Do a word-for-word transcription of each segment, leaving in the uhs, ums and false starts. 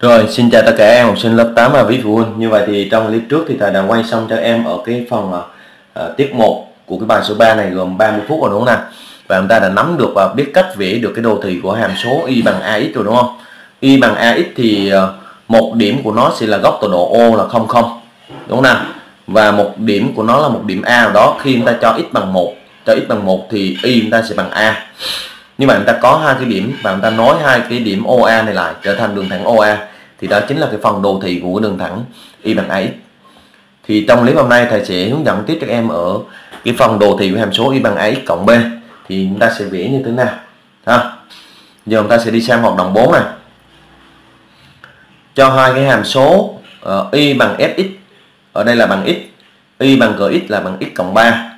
Rồi, xin chào tất cả em học sinh lớp tám và Vũ Phú Huân. Như vậy thì trong clip trước thì thầy đã quay xong cho em ở cái phần uh, tiết một của cái bài số ba này, gồm ba mươi phút rồi đúng không nào. Và chúng ta đã nắm được và biết cách vẽ được cái đồ thị của hàm số y bằng ax rồi đúng không? Y bằng ax thì uh, một điểm của nó sẽ là góc tọa độ O là không, không đúng không nào. Và một điểm của nó là một điểm A nào đó. Khi chúng ta cho x bằng một, cho x bằng một thì y chúng ta sẽ bằng A. Như vậy chúng ta có hai cái điểm và chúng ta nối hai cái điểm O A này lại trở thành đường thẳng O A, thì đó chính là cái phần đồ thị của đường thẳng y bằng ax. Thì trong clip hôm nay thầy sẽ hướng dẫn tiếp cho em ở cái phần đồ thị của hàm số y bằng ax cộng b thì chúng ta sẽ vẽ như thế nào ha. Giờ chúng ta sẽ đi sang hoạt động bốn này. Cho hai cái hàm số uh, y bằng fx, ở đây là bằng x, y bằng gx là bằng x cộng ba,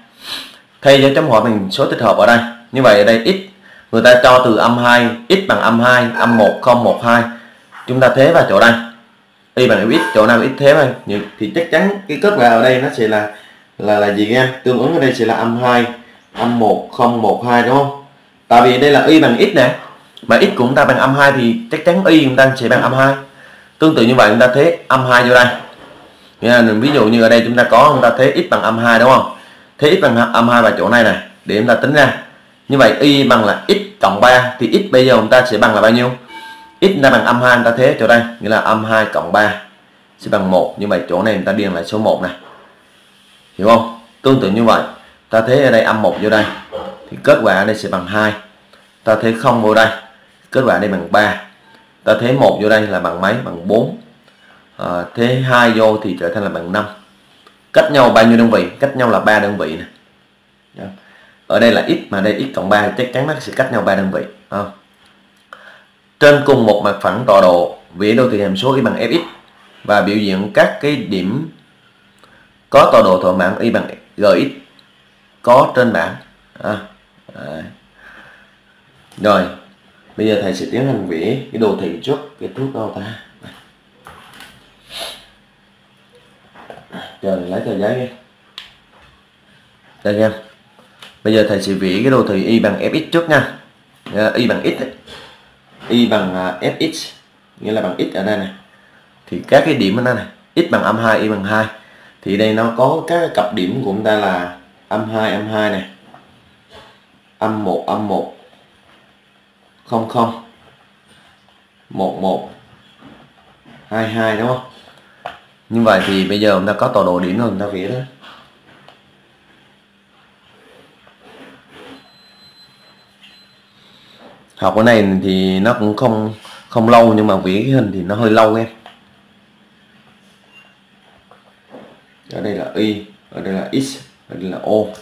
thay cho chấm hỏi bằng số tích hợp ở đây. Như vậy ở đây x người ta cho từ âm hai, x bằng âm hai, âm một, không, một, hai. Chúng ta thế vào chỗ đây, y bằng x, chỗ nào x thế thôi. Thì chắc chắn cái kết quả ở đây nó sẽ là là là gì nghe? Tương ứng ở đây sẽ là âm hai, âm một, không, một, hai đúng không? Tại vì đây là y bằng x nè, mà x của chúng ta bằng âm hai thì chắc chắn y chúng ta sẽ bằng âm hai. Tương tự như vậy chúng ta thế âm hai vô đây. Nha, ví dụ như ở đây chúng ta có chúng ta thế x bằng âm hai đúng không? Thế x bằng âm hai vào chỗ này này để chúng ta tính ra. Như vậy y bằng là x cộng ba thì x bây giờ chúng ta sẽ bằng là bao nhiêu? X là bằng âm hai, chúng ta thế chỗ đây, nghĩa là âm hai cộng ba sẽ bằng một. Như vậy chỗ này chúng ta điền lại số một này. Hiểu không? Tương tự như vậy, ta thế ở đây âm một vô đây thì kết quả ở đây sẽ bằng hai. Ta thế không vô đây, kết quả ở đây bằng ba. Ta thế một vô đây là bằng mấy? Bằng bốn. À, thế hai vô thì trở thành là bằng năm. Cách nhau bao nhiêu đơn vị? Cách nhau là ba đơn vị này. Ở đây là x mà đây x cộng ba chắc chắn nó sẽ cách nhau ba đơn vị. À. Trên cùng một mặt phẳng tọa độ, vẽ đồ thị hàm số y bằng fx và biểu diễn các cái điểm có tọa độ thỏa mãn y bằng gx có trên bảng. À. À. Rồi, bây giờ thầy sẽ tiến hành vẽ cái đồ thị trước cái thước đâu ta. Chờ lấy tờ giấy đi. Đây nha. Bây giờ thầy sẽ vẽ cái đồ thị y bằng fx trước nha. À, y bằng x, y bằng uh, fx nghĩa là bằng x ở đây này. Thì các cái điểm ở đây này, x bằng âm hai, y bằng hai. Thì đây nó có các cặp điểm của chúng ta là âm hai, âm hai này. âm một, âm một. không, không. một, một. hai, hai đúng không? Như vậy thì bây giờ chúng ta có tọa độ điểm rồi, chúng ta vẽ đó. Học cái này thì nó cũng không không lâu, nhưng mà vẽ cái hình thì nó hơi lâu em. Ở đây là y, ở đây là x, ở đây là o.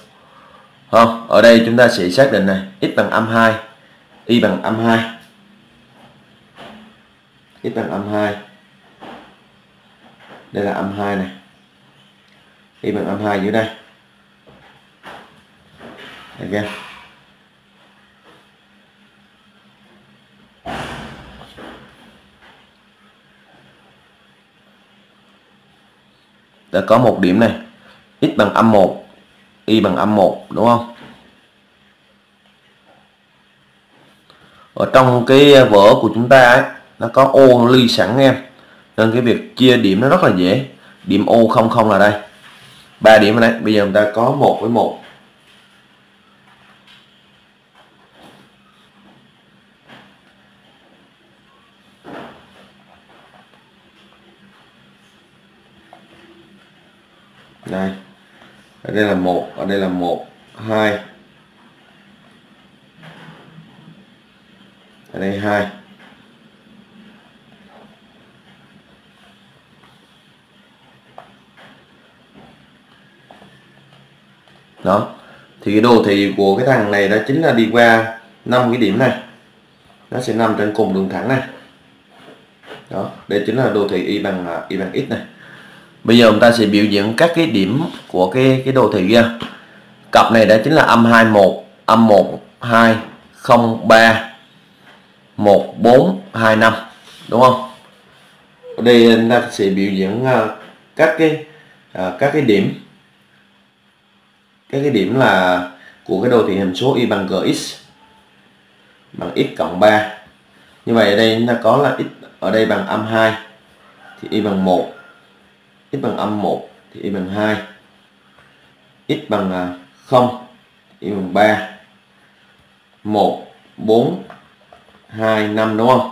Không, ở đây chúng ta sẽ xác định này, x bằng âm hai, y bằng âm hai. X bằng âm hai. Đây là âm hai này. Y bằng âm hai dưới đây. Được chưa? Đã có một điểm này, x bằng âm một, y bằng âm một đúng không? Ở trong cái vở của chúng ta ấy, nó có ô ly sẵn em, nên cái việc chia điểm nó rất là dễ. Điểm O không không là đây, ba điểm ở đây. Bây giờ chúng ta có một với một, đây ở đây là một, ở đây là một, hai, ở đây hai. Đó, thì cái đồ thị của cái thằng này đó chính là đi qua năm cái điểm này, nó sẽ nằm trên cùng đường thẳng này. Đó, đây chính là đồ thị y bằng y bằng x này. Bây giờ chúng ta sẽ biểu diễn các cái điểm của cái cái đồ thị kia. Cặp này đó chính là âm hai, một, âm một, hai, không, ba, một, bốn, hai, năm đúng không? Ở đây chúng ta sẽ biểu diễn các cái các cái điểm các cái điểm là của cái đồ thị hàm số y bằng gx bằng x cộng ba. Như vậy ở đây chúng ta có là x ở đây bằng âm hai thì y bằng một, x bằng âm một thì y bằng hai, x bằng không thì y bằng ba, một, bốn, hai, năm, đúng không?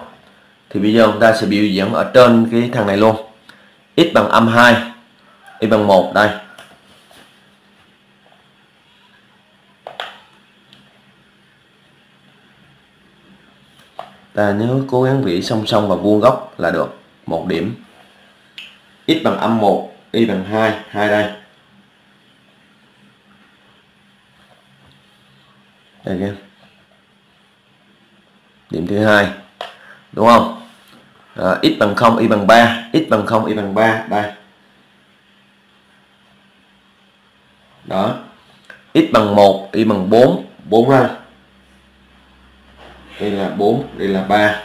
Thì bây giờ chúng ta sẽ biểu diễn ở trên cái thằng này luôn. X bằng âm hai, y bằng một đây. Ta nhớ cố gắng vẽ song song và vuông góc là được một điểm. X bằng âm một, y bằng hai, hai đây. Đây các em. Điểm thứ hai. Đúng không? À, x bằng không, y bằng ba, x bằng không, y bằng ba đây. Đó. X bằng một, y bằng bốn, bốn đây. Đây là bốn, đây là ba.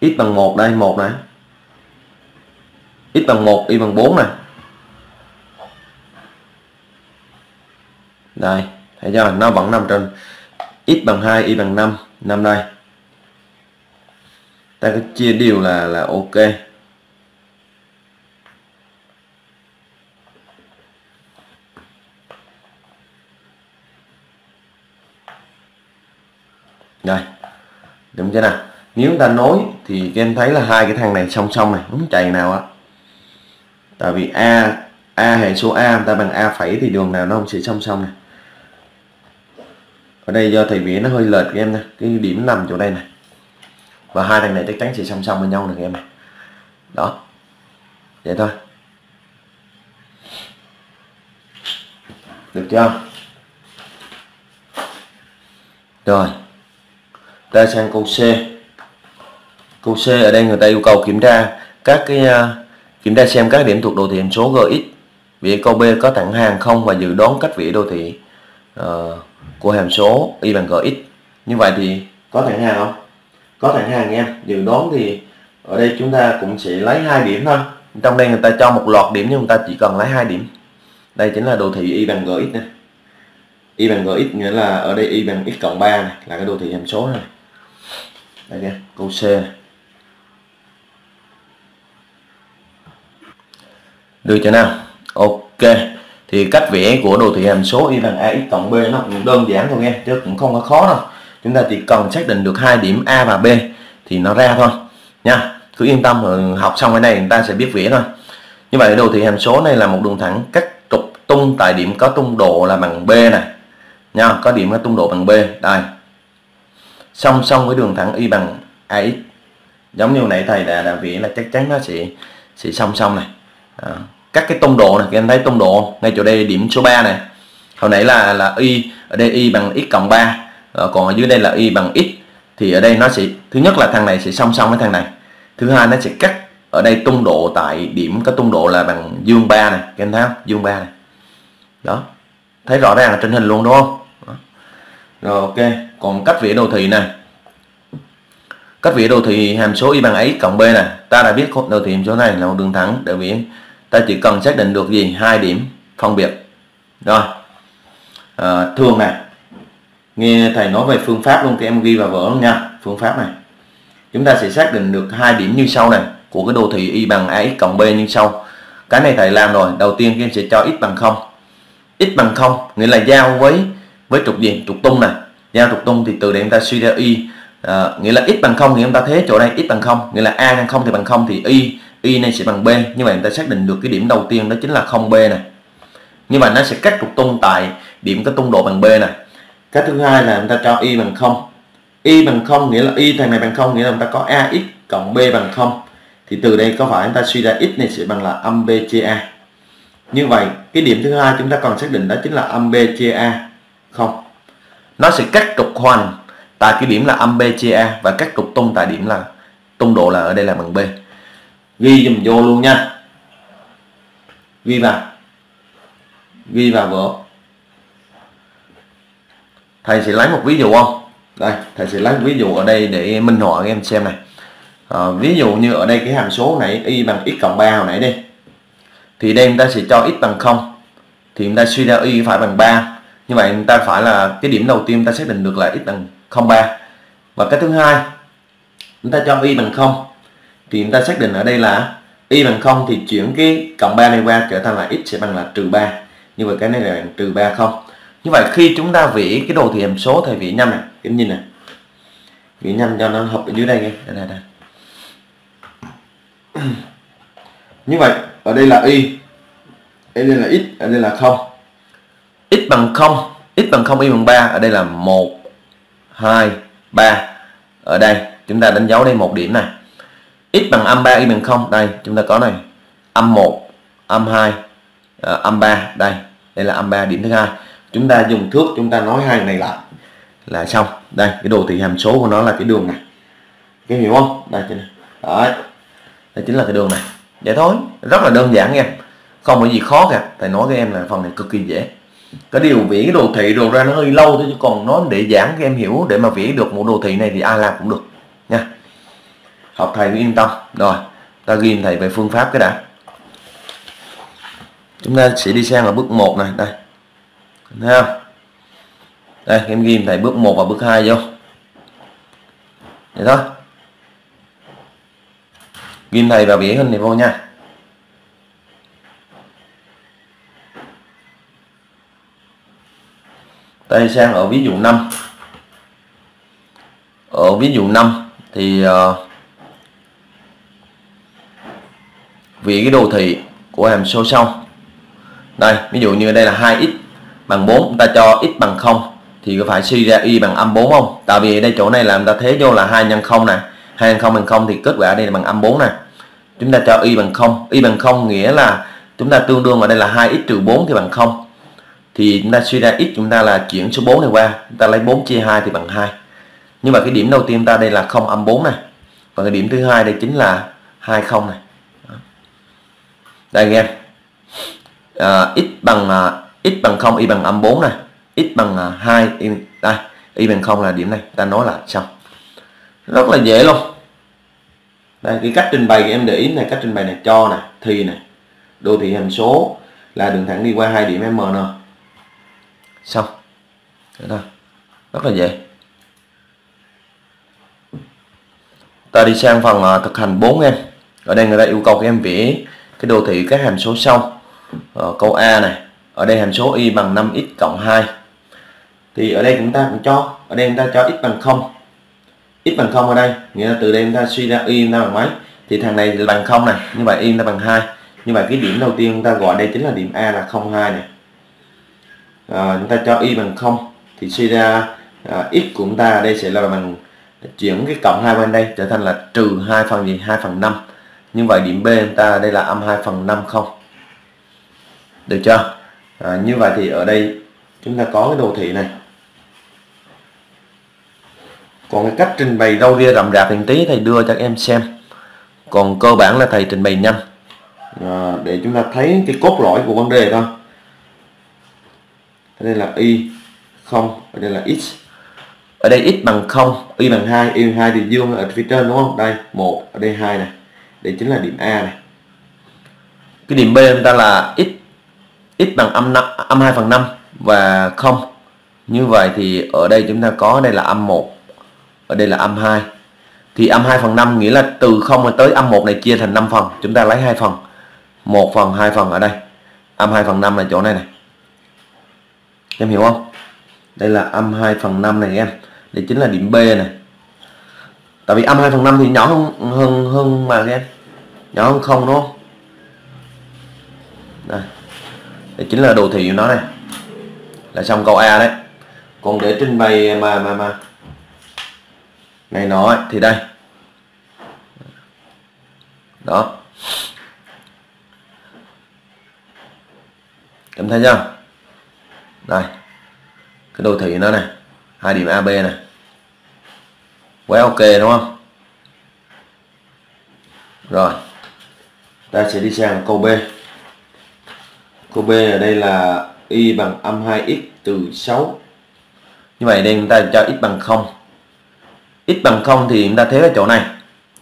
X bằng một đây, một này. X bằng một, y bằng bốn này. Đây, thấy chưa? Nó vẫn nằm trên x bằng hai, y bằng năm, năm đây. Ta cứ chia đều là là ok. Rồi, đúng chưa nào? Nếu ta nối thì các em thấy là hai cái thằng này song song này, không chạy nào á. Tại vì a a hệ số a ta bằng a phẩy thì đường nào nó không sẽ song song này. Ở đây do thầy vẽ nó hơi lệch các em nè, cái điểm nằm chỗ đây này. Và hai thằng này chắc chắn sẽ song song với nhau này các em này. Đó. Vậy thôi. Được chưa? Rồi. Ta sang câu C. Câu C ở đây người ta yêu cầu kiểm tra các cái uh, kiểm tra xem các điểm thuộc đồ thị hàm số gx. Vẽ câu B có thẳng hàng không và dự đoán cách vẽ đồ thị uh, của hàm số y bằng gx. Như vậy thì có thẳng hàng không? Có thẳng hàng nha. Dự đoán thì ở đây chúng ta cũng sẽ lấy hai điểm thôi. Trong đây người ta cho một loạt điểm nhưng người ta chỉ cần lấy hai điểm. Đây chính là đồ thị y bằng gx này. Y bằng gx nghĩa là ở đây y bằng x cộng ba này, là cái đồ thị hàm số này. Đây nha, câu C này. Được chưa nào? Ok. Thì cách vẽ của đồ thị hàm số y bằng ax cộng b nó cũng đơn giản thôi nghe, chứ cũng không có khó đâu. Chúng ta chỉ cần xác định được hai điểm A và B thì nó ra thôi nha. Cứ yên tâm, học xong ở đây người ta sẽ biết vẽ thôi. Như vậy đồ thị hàm số này là một đường thẳng cắt trục tung tại điểm có tung độ là bằng B này nha, có điểm có tung độ bằng B đây, song song với đường thẳng y bằng ax. Giống như nãy thầy đã đã vẽ là chắc chắn nó sẽ sẽ song song này. À, các cái tung độ này, các em thấy tung độ ngay chỗ đây điểm số ba này. Hồi nãy là là y ở đây y bằng x cộng ba. Ờ, còn ở dưới đây là y bằng x thì ở đây nó sẽ, thứ nhất là thằng này sẽ song song với thằng này, thứ hai nó sẽ cắt ở đây tung độ tại điểm có tung độ là bằng dương ba này, các em thấy không? Dương ba này. Đó, thấy rõ ràng là trên hình luôn đúng không? Đó. Rồi ok, còn cách vẽ đồ thị này, cách vẽ đồ thị hàm số y bằng ax cộng b này, ta đã biết đồ thị hàm số này là một đường thẳng, để vẽ ta chỉ cần xác định được gì, hai điểm phân biệt rồi. À, thường này, nghe thầy nói về phương pháp luôn, các em ghi vào vở luôn nha. Phương pháp này chúng ta sẽ xác định được hai điểm như sau này của cái đồ thị y bằng ax cộng b như sau. Cái này thầy làm rồi. Đầu tiên các em sẽ cho x bằng không. X bằng không nghĩa là giao với với trục gì, trục tung này, giao trục tung thì từ đây chúng ta suy ra y. À, nghĩa là x bằng không thì chúng ta thế chỗ đây x bằng không nghĩa là a bằng không thì bằng không thì y y này sẽ bằng b. Như vậy chúng ta xác định được cái điểm đầu tiên đó chính là không b này. Như vậy nó sẽ cắt trục tung tại điểm có tung độ bằng b này. Cái thứ hai là chúng ta cho y bằng không. Y bằng không nghĩa là y thằng này bằng không nghĩa là chúng ta có ax cộng b bằng không. Thì từ đây có phải chúng ta suy ra x này sẽ bằng là âm b chia a. Như vậy cái điểm thứ hai chúng ta còn xác định đó chính là âm b chia a không. Nó sẽ cắt trục hoành tại cái điểm là âm b chia a và cắt trục tung tại điểm là tung độ là ở đây là bằng b. Ghi dùm vô luôn nha. Ghi vào. Ghi vào vở. Thầy sẽ lấy một ví dụ không? Đây, thầy sẽ lấy một ví dụ ở đây để minh họa các em xem này. À, ví dụ như ở đây cái hàm số này y bằng x cộng ba hồi nãy đi. Thì đây chúng ta sẽ cho x bằng không. Thì chúng ta suy ra y phải bằng ba. Như vậy chúng ta phải là cái điểm đầu tiên ta xác định được là x bằng không, ba. Và cái thứ hai, chúng ta cho y bằng không thì chúng ta xác định ở đây là y bằng không thì chuyển cái cộng ba này qua trở thành là x sẽ bằng là trừ ba. Như vậy cái này là trừ ba không. Như vậy khi chúng ta vẽ cái đồ thị hàm số thì vẽ nhanh này, cái nhìn này, vẽ nhanh cho nó hợp ở dưới đây nghe. Đây, đây, đây. Như vậy ở đây là y, ở đây là x, ở đây là không. X bằng không, x bằng không, y bằng ba, ở đây là một, hai, ba. Ở đây chúng ta đánh dấu đây một điểm này. X bằng âm ba, y bằng không, đây chúng ta có này âm một, âm hai, âm ba, đây đây là âm ba, điểm thứ hai. Chúng ta dùng thước, chúng ta nói hai này lại là xong. Đây cái đồ thị hàm số của nó là cái đường này, cái hiểu không? Đây trên này. Đấy, đây chính là cái đường này. Vậy thôi, rất là đơn giản nha, không có gì khó cả. Thầy nói với em là phần này cực kỳ dễ. Cái điều vẽ cái đồ thị đồ ra nó hơi lâu thôi, chứ còn nó để giảng các em hiểu. Để mà vẽ được một đồ thị này thì ai làm cũng được nha. Học thầy yên tâm. Rồi, ta ghi thầy về phương pháp cái đã. Chúng ta sẽ đi sang ở bước một này, đây. Thấy không? Đây, em ghi thầy bước một và bước hai vô. Vậy thôi. Ghi thầy và vẽ hình này vô nha. Đây sang ở ví dụ năm. Ở ví dụ năm thì uh, vì cái đồ thị của hàm số xong. Đây, ví dụ như đây là hai x bằng bốn, ta cho x bằng không thì có phải suy ra y bằng âm bốn không? Tại vì đây chỗ này là người ta thế vô là hai nhân không này, hai nhân không bằng không thì kết quả đây là bằng âm bốn này. Chúng ta cho y bằng không, y bằng không nghĩa là chúng ta tương đương ở đây là hai x trừ bốn thì bằng không. Thì chúng ta suy ra x, chúng ta là chuyển số bốn này qua, chúng ta lấy bốn chia hai thì bằng hai. Nhưng mà cái điểm đầu tiên ta đây là không âm bốn này. Và cái điểm thứ hai đây chính là hai không này. Đây nghe. À, x bằng uh, x bằng không, y bằng âm bốn này, x bằng uh, hai, y, đây, y bằng không là điểm này, ta nói là xong. Rất là dễ luôn. Đây cái cách trình bày em để ý này, cách trình bày này cho này, thì này, đồ thị hàm số là đường thẳng đi qua hai điểm M N. Xong. Đó. Rất là dễ. Ta đi sang phần uh, thực hành bốn em. Ở đây người ta yêu cầu các em vẽ cái đồ thị các hàm số sau. Ờ, câu A này, ở đây hàm số y bằng năm x cộng hai. Thì ở đây chúng ta cũng cho, ở đây chúng ta cho x bằng không. X bằng không ở đây, nghĩa là từ đây chúng ta suy ra y nó bằng mấy? Thì thằng này bằng không này, như vậy y nó bằng hai. Như vậy cái điểm đầu tiên chúng ta gọi đây chính là điểm A là không, hai này. À, chúng ta cho y bằng không thì suy ra à, x của chúng ta ở đây sẽ là bằng chuyển cái cộng hai bên đây trở thành là trừ hai phần gì? hai phần năm. Như vậy điểm B chúng ta đây là âm hai phần năm không. Được chưa? À, như vậy thì ở đây chúng ta có cái đồ thị này. Còn cái cách trình bày râu ria rậm rạp thì tí thầy đưa cho các em xem. Còn cơ bản là thầy trình bày nhanh à, để chúng ta thấy cái cốt lõi của vấn đề thôi. Ở đây là y không, ở đây là x. Ở đây x bằng không, y bằng hai, y bằng hai thì dương ở phía trên đúng không? Đây một, ở đây hai này. Đây chính là điểm A này. Cái điểm B chúng ta là x, x bằng âm năm, âm hai phần năm và không. Như vậy thì ở đây chúng ta có đây là âm một, ở đây là âm hai. Thì âm hai phần năm nghĩa là từ không tới âm một này chia thành năm phần, chúng ta lấy hai phần, một phần, hai phần ở đây. Âm hai phần năm là chỗ này này. Em hiểu không? Đây là âm hai phần năm này em. Đây chính là điểm B này. Tại vì âm hai phần năm thì nhỏ hơn hơn hơn mà em, nhỏ hơn không đúng không? Đây. Đây chính là đồ thị của nó này. Là xong câu A đấy. Còn để trình bày mà mà mà này nói thì đây. Đó. Em thấy chưa? Đây. Cái đồ thị nó này, hai điểm A B này. Quá ok đúng không? Rồi. Ta sẽ đi sang câu B. Câu B ở đây là y bằng âm hai x trừ sáu. Như vậy đây chúng ta cho x bằng không. X bằng không thì chúng ta thế ở chỗ này.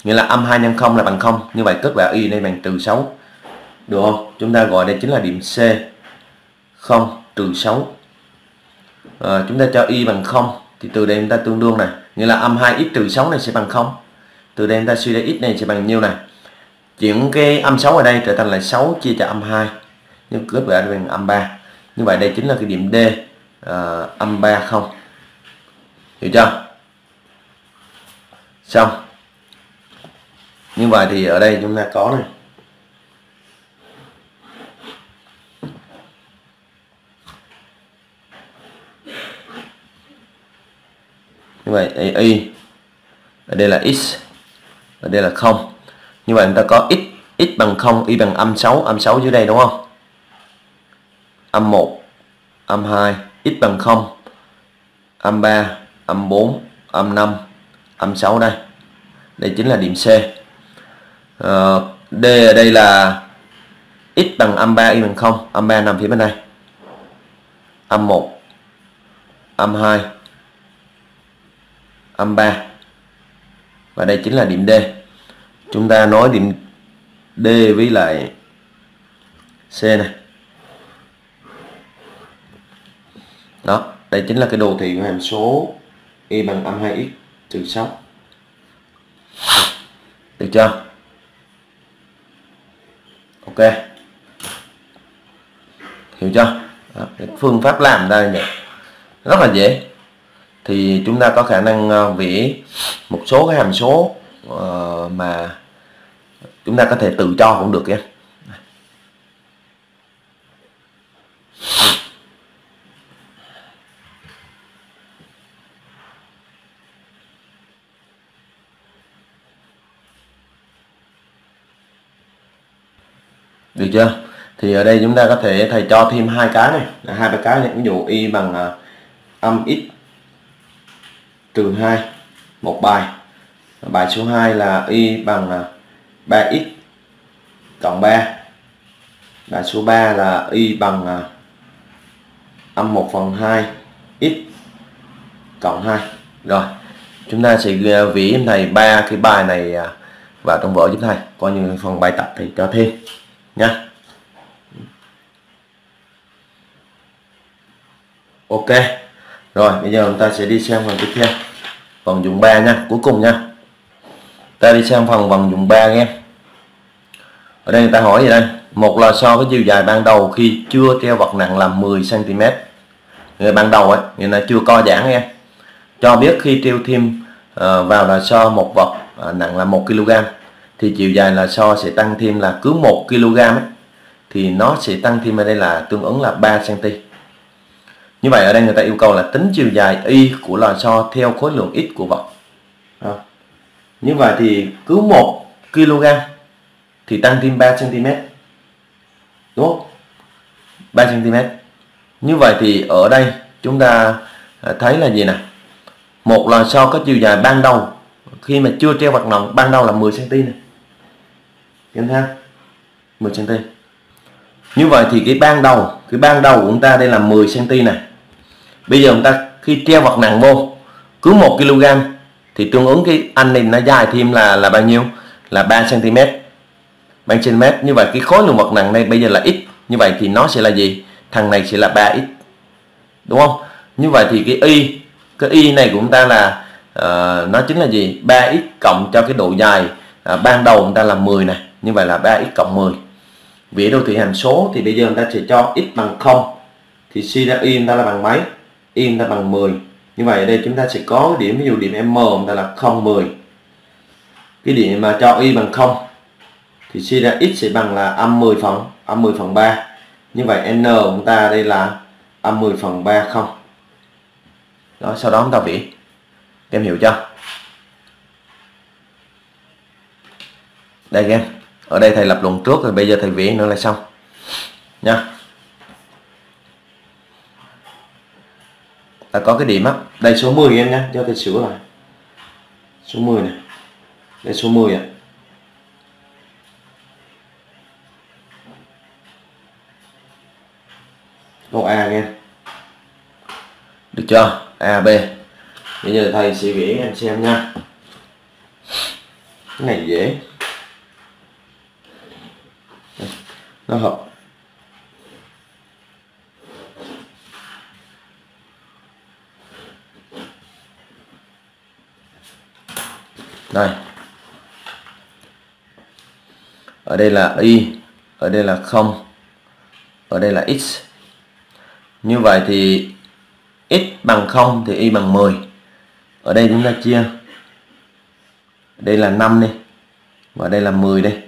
Nghĩa là âm hai nhân không là bằng không. Như vậy kết quả y đây bằng trừ sáu. Được không? Chúng ta gọi đây chính là điểm C. không trừ sáu. À, chúng ta cho y bằng không thì từ đây chúng ta tương đương này, nghĩa là âm hai x trừ sáu này sẽ bằng không. Từ đây chúng ta suy ra x này sẽ bằng nhiêu này, chuyển cái âm sáu ở đây trở thành là sáu chia cho âm hai, nhưng kết quả bằng âm ba. Như vậy đây chính là cái điểm D, uh, âm ba không. Hiểu chưa? Xong. Như vậy thì ở đây chúng ta có này, như vậy y ở đây là x, ở đây là không. Như vậy chúng ta có x, x bằng không, y bằng âm sáu, âm sáu dưới đây đúng không, âm một, âm hai, x bằng không, âm ba, âm bốn, âm năm, âm sáu đây. Đây chính là điểm C. ờ, D ở đây là x bằng âm ba, y bằng không, âm ba nằm phía bên đây, âm một, âm hai, âm ba, và đây chính là điểm D. Chúng ta nói điểm D với lại C này. Đó, đây chính là cái đồ thị của hàm số y bằng âm hai x trừ sáu. Được chưa? Ok. Hiểu chưa? Đó, cái phương pháp làm đây này rất là dễ. Thì chúng ta có khả năng vẽ một số cái hàm số uh, mà chúng ta có thể tự cho cũng được nhé. Được chưa? Thì ở đây chúng ta có thể thầy cho thêm hai cái này, hai ba cái này, ví dụ y bằng uh, âm x trừ hai, một bài. Bài số hai là y bằng ba x cộng ba. Bài số ba là y bằng âm một phần hai x cộng hai. Rồi, chúng ta sẽ vẽ em thầy ba cái bài này vào trong vở giúp thầy, coi như phần bài tập thì cho thêm nha. Ok. Rồi, bây giờ chúng ta sẽ đi sang phần tiếp theo, phần dùng ba nha, cuối cùng nha. Ta đi sang phần bằng dùng ba nghe. Ở đây người ta hỏi gì đây? Một là so với chiều dài ban đầu khi chưa treo vật nặng là mười xăng-ti-mét. Người ban đầu ấy, người ta chưa co giãn nghe. Cho biết khi treo thêm uh, vào là so một vật uh, nặng là một ki-lô-gam thì chiều dài là so sẽ tăng thêm là cứ một ki-lô-gam ấy, thì nó sẽ tăng thêm ở đây là tương ứng là ba xăng-ti-mét. Như vậy ở đây người ta yêu cầu là tính chiều dài y của lò xo theo khối lượng x của vật. À, như vậy thì cứ một ki-lô-gam thì tăng thêm ba xăng-ti-mét, đúng không? ba xăng-ti-mét. Như vậy thì ở đây chúng ta thấy là gì nè? Một lò xo có chiều dài ban đầu khi mà chưa treo vật nặng ban đầu là mười xăng-ti-mét này. Nhìn ha, mười xăng-ti-mét. Như vậy thì cái ban đầu, cái ban đầu của chúng ta đây là mười xăng-ti-mét này. Bây giờ chúng ta khi treo vật nặng vô cứ một ki-lô-gam thì tương ứng cái anh này nó dài thêm là là bao nhiêu? Là ba xăng-ti-mét. ba xăng-ti-mét. Như vậy cái khối lượng vật nặng này bây giờ là x. Như vậy thì nó sẽ là gì? Thằng này sẽ là ba x. Đúng không? Như vậy thì cái y, cái y này của chúng ta là uh, nó chính là gì? ba x cộng cho cái độ dài uh, ban đầu chúng ta là mười này. Như vậy là ba x cộng mười. Vẽ đồ thị hàm số thì bây giờ người ta sẽ cho x bằng không thì suy ra y chúng ta là bằng mấy? Y chúng ta bằng mười. Như vậy ở đây chúng ta sẽ có điểm, ví dụ điểm M chúng ta là không, mười. Cái điểm mà cho y bằng không thì suy ra x sẽ bằng là âm mười phần âm mười phần ba. Như vậy n của chúng ta đây là âm mười phần ba không. Đó, sau đó chúng ta vẽ. Em hiểu chưa? Đây các em. Ở đây thầy lập luận trước rồi bây giờ thầy vẽ nữa là xong nha. Ta có cái điểm á, đây số mười em nha, cho thầy sửa lại. Số mười này. Đây số mười ạ. Câu A nghe. Được chưa? A B. Bây giờ thầy sẽ vẽ em xem nha. Cái này dễ. Nó hợp. Đây, ở đây là y, ở đây là không, ở đây là x. Như vậy thì x bằng không thì y bằng mười. Ở đây chúng ta chia, đây là năm đi, và đây là mười đây.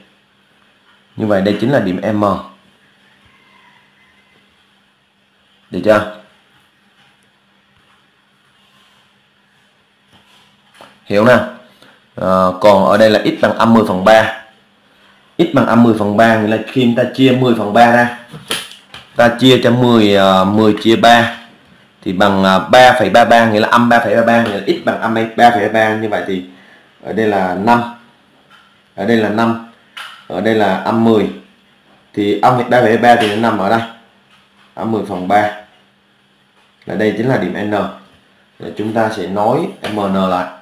Như vậy đây chính là điểm M. Được chưa? Hiểu nè. À, còn ở đây là x bằng âm mười phần ba. X bằng âm mười phần ba nghĩa là khi chúng ta chia mười phần ba ra, ta chia cho mười, mười chia ba thì bằng ba phẩy ba ba, nghĩa là âm ba phẩy ba ba, nghĩa là x bằng âm ba phẩy ba ba. Như vậy thì ở đây là năm, ở đây là năm, ở đây là âm mười, thì âm ba phẩy ba ba thì nó nằm ở đây, âm mười phần ba, là đây chính là điểm N. Rồi chúng ta sẽ nói M N lại.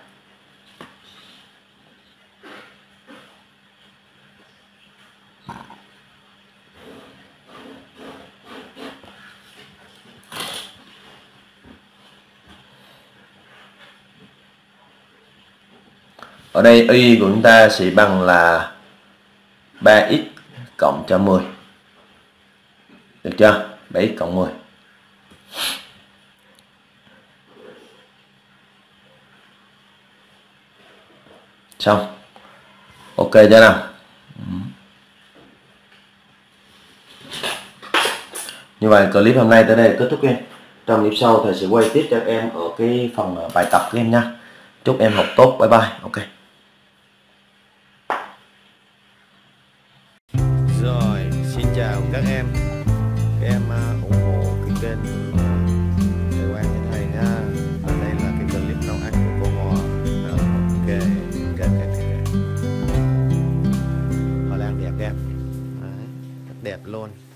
Ở đây y của chúng ta sẽ bằng là ba x cộng cho mười. Được chưa? ba x cộng mười. Xong. Ok chưa nào? Như vậy clip hôm nay tới đây kết thúc em. Trong clip sau thầy sẽ quay tiếp cho em ở cái phần bài tập của em nha. Chúc em học tốt. Bye bye. Ok. Chào các em, các em ủng hộ cái kênh Thầy Quang cho thầy ha. Và đây là cái clip nấu ăn của cô Ngò. Ok, các em họ làm đẹp đẹp, đẹp luôn.